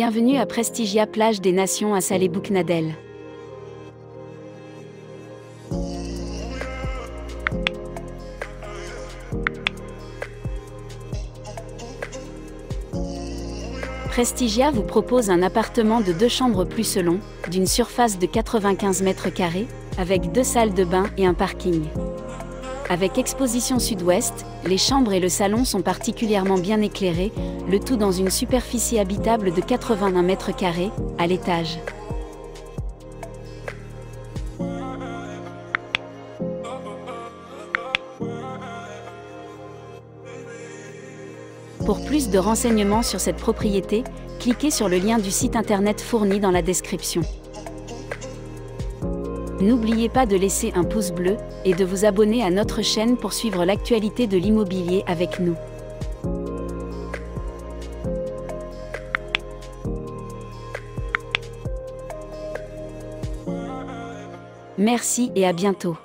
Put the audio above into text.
Bienvenue à Prestigia Plage des Nations à Salé Bouknadel. Prestigia vous propose un appartement de 2 chambres plus selon, d'une surface de 95 mètres carrés, avec 2 salles de bain et un parking. Avec exposition sud-ouest, les chambres et le salon sont particulièrement bien éclairés, le tout dans une superficie habitable de 81 mètres carrés, à l'étage. Pour plus de renseignements sur cette propriété, cliquez sur le lien du site internet fourni dans la description. N'oubliez pas de laisser un pouce bleu et de vous abonner à notre chaîne pour suivre l'actualité de l'immobilier avec nous. Merci et à bientôt.